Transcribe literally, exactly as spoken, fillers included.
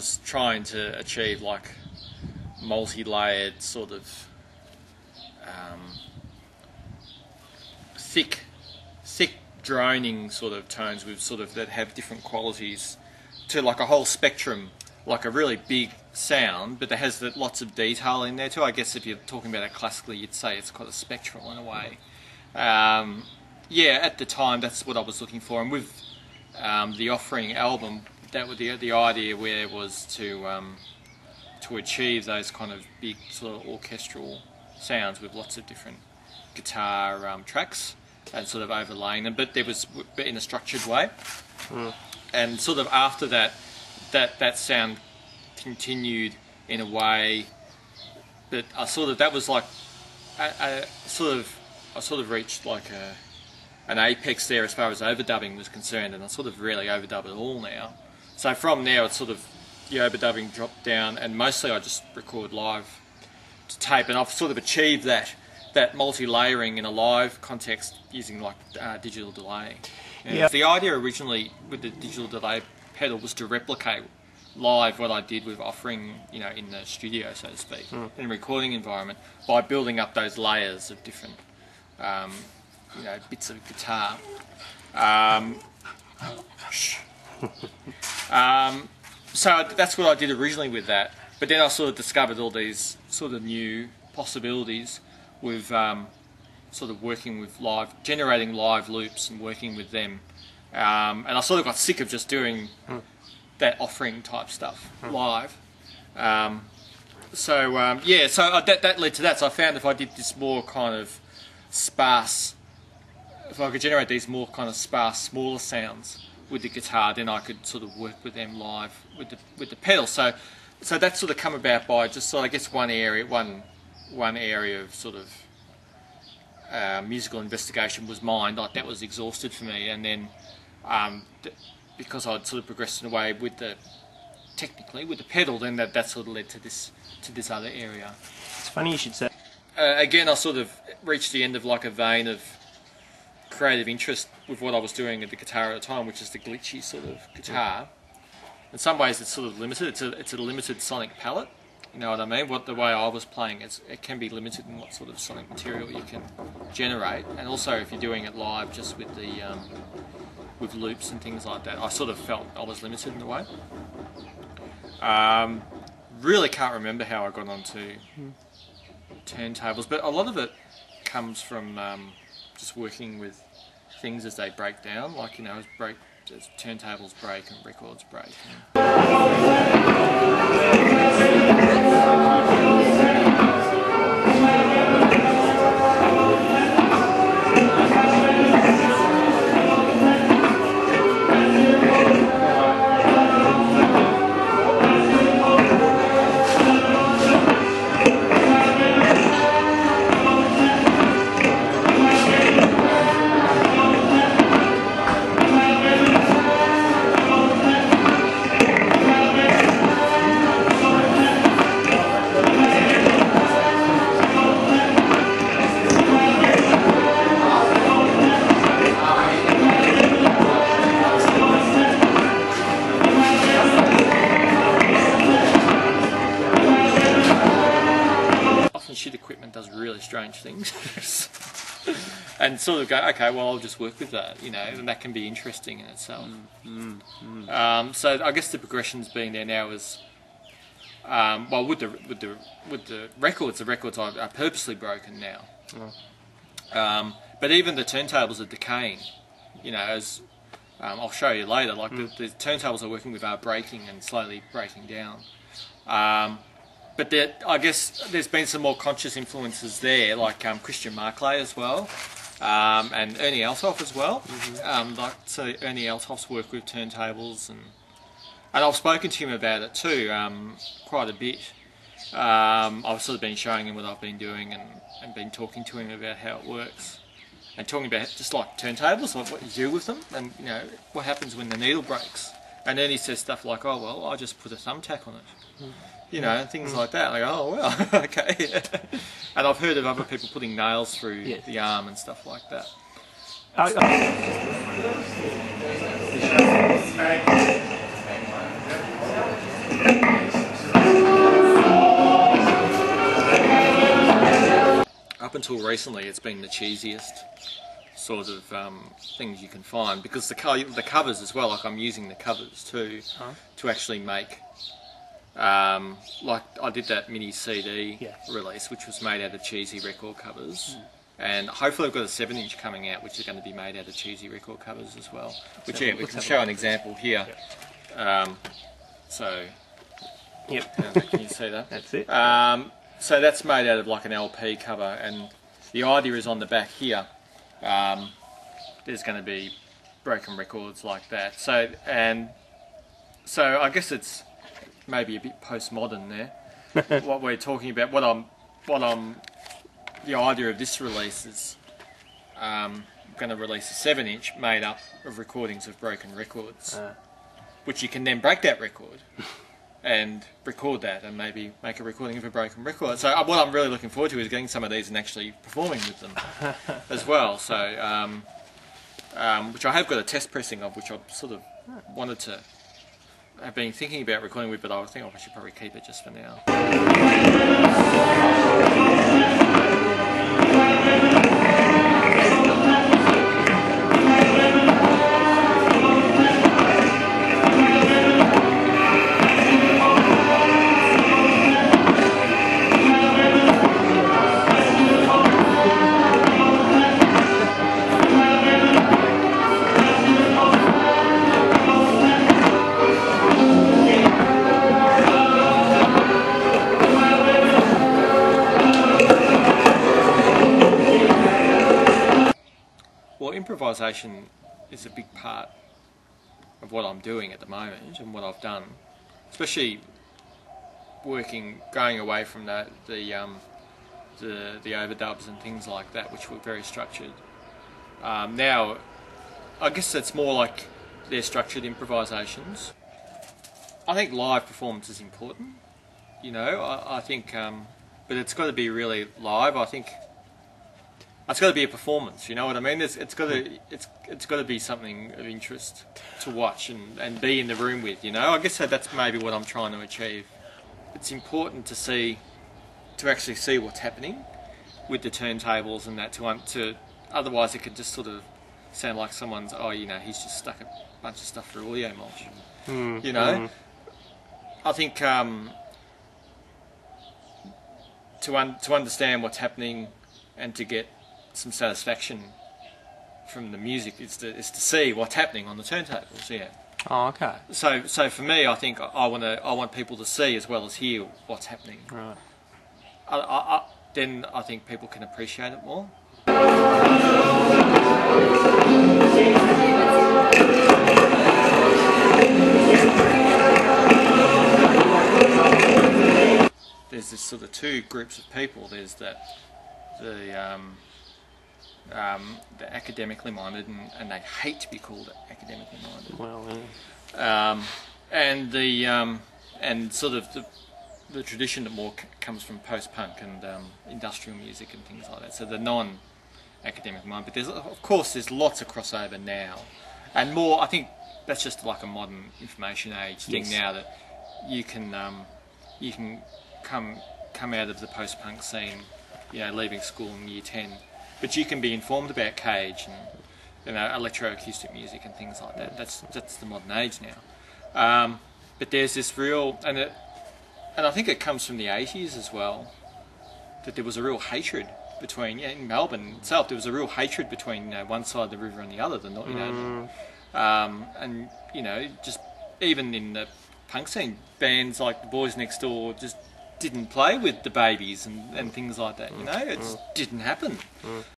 was trying to achieve like multi-layered sort of um, thick, thick droning sort of tones with sort of that have different qualities to like a whole spectrum, like a really big sound, but that has that lots of detail in there too. I guess if you're talking about it classically, you'd say it's quite a spectral in a way. Um, yeah, at the time, that's what I was looking for, and with um, the Offering album, that was the the idea where it was to um, to achieve those kind of big sort of orchestral sounds with lots of different guitar um, tracks and sort of overlaying them, but there was but in a structured way. Mm. And sort of after that, that that sound continued in a way that I sort of that was like I, I sort of I sort of reached like a an apex there as far as overdubbing was concerned, and I sort of really overdub it all now. So from now it's sort of the overdubbing dropped down, and mostly I just record live to tape, and I've sort of achieved that that multi-layering in a live context using like uh, digital delay. You know, yeah. The idea originally with the digital delay pedal was to replicate live what I did with Offering, you know, in the studio, so to speak, mm. in a recording environment, by building up those layers of different, um, you know, bits of guitar. Um, um, so that's what I did originally with that, but then I sort of discovered all these sort of new possibilities with um, sort of working with live, generating live loops and working with them. Um, and I sort of got sick of just doing mm. that Offering type stuff mm. live. Um, so, um, yeah, so I, that, that led to that. So I found if I did this more kind of sparse, if I could generate these more kind of sparse, smaller sounds with the guitar, then I could sort of work with them live with the, with the pedal. So, so that sort of come about by just sort of, I guess, one area, one... one area of sort of uh, musical investigation was mine, like that was exhausted for me, and then um, th because I'd sort of progressed in a way with the technically with the pedal, then that, that sort of led to this to this other area. It's funny you should say. Uh, again, I sort of reached the end of like a vein of creative interest with what I was doing at the guitar at the time, which is the glitchy sort of guitar. In some ways, it's sort of limited. It's a it's a limited sonic palette. You know what I mean? What the way I was playing, it's, it can be limited in what sort of sonic material you can generate, and also if you're doing it live, just with the um, with loops and things like that. I sort of felt I was limited in a way. Um, really can't remember how I got onto turntables, but a lot of it comes from um, just working with things as they break down, like you know, as break as turntables break and records break. And things and sort of go, okay, well I'll just work with that, you know, and that can be interesting in itself. Mm, mm, mm. Um, so I guess the progression's been there now is, um, well, with the with the with the records, the records are, are purposely broken now. Mm. Um, but even the turntables are decaying, you know, as um, I'll show you later. Like mm. the, the turntables I'm working with are breaking and slowly breaking down. Um, But there, I guess there's been some more conscious influences there, like um, Christian Marclay as well, um, and Ernie Althoff as well. Mm-hmm. um, like so, Ernie Althoff's work with turntables, and and I've spoken to him about it too, um, quite a bit. Um, I've sort of been showing him what I've been doing, and and been talking to him about how it works, and talking about just like turntables, like what you do with them, and you know what happens when the needle breaks. And Ernie says stuff like, "Oh well, I just put a thumbtack on it." Mm. You know, things like that. Like, oh, well, okay. Yeah. And I've heard of other people putting nails through yeah. the arm and stuff like that. I, I until recently it's been the cheesiest sort of um, things you can find, because the co the covers as well, like I'm using the covers too, huh? to actually make, um, like I did that mini C D yeah. release which was made out of cheesy record covers. Mm. And hopefully we've got a seven inch coming out, which is going to be made out of cheesy record covers as well. Which yeah, we can show an example here. Yeah. Um, so, yep. Can you see that? That's it. Um, so that's made out of like an L P cover, and the idea is on the back here. Um, there's going to be broken records like that. So and so I guess it's maybe a bit postmodern there. What we're talking about, what I'm, what I'm. The idea of this release is um, I'm going to release a seven inch made up of recordings of broken records, uh. which you can then break that record and record that and maybe make a recording of a broken record. So uh, what I'm really looking forward to is getting some of these and actually performing with them as well. So, um, um, which I have got a test pressing of, which I sort of wanted to have been thinking about recording with, but I think I should probably keep it just for now. Improvisation is a big part of what I'm doing at the moment and what I've done, especially working, going away from the the, um, the, the overdubs and things like that, which were very structured. Um, now, I guess it's more like they're structured improvisations. I think live performance is important, you know. I, I think, um, but it's got to be really live. I think. It's got to be a performance, you know what I mean? It's, it's got to it's it's got to be something of interest to watch and, and be in the room with, you know. I guess that's maybe what I'm trying to achieve. It's important to see, to actually see what's happening with the turntables and that. To to otherwise it could just sort of sound like someone's, oh, you know, he's just stuck a bunch of stuff through audio mulch, mm, you know. Mm. I think um, to un to understand what's happening and to get some satisfaction from the music is to, is to see what's happening on the turntables, yeah. Oh, okay. So, so for me, I think I, I want to, I want people to see as well as hear what's happening. Right. I, I, I, then I think people can appreciate it more. There's this sort of two groups of people. There's that, the. Um, Um, they're academically minded and, and they hate to be called academically minded. Well, yeah. um, and the um, and sort of the, the tradition that more c comes from post-punk and um, industrial music and things like that. So the non-academic mind, but there's of course there's lots of crossover now, and more. I think that's just like a modern information age thing yes. now that you can um, you can come come out of the post-punk scene, you know, leaving school in year ten. But you can be informed about Cage and, you know, electroacoustic music and things like that. That's that's the modern age now. Um, but there's this real, and it, and I think it comes from the eighties as well, that there was a real hatred between, yeah, in Melbourne itself, there was a real hatred between you know, one side of the river and the other. The not, you know, mm. um, and you know, just even in the punk scene, bands like The Boys Next Door just. Didn't play with the babies and, and things like that, you know, it mm. didn't happen. Mm.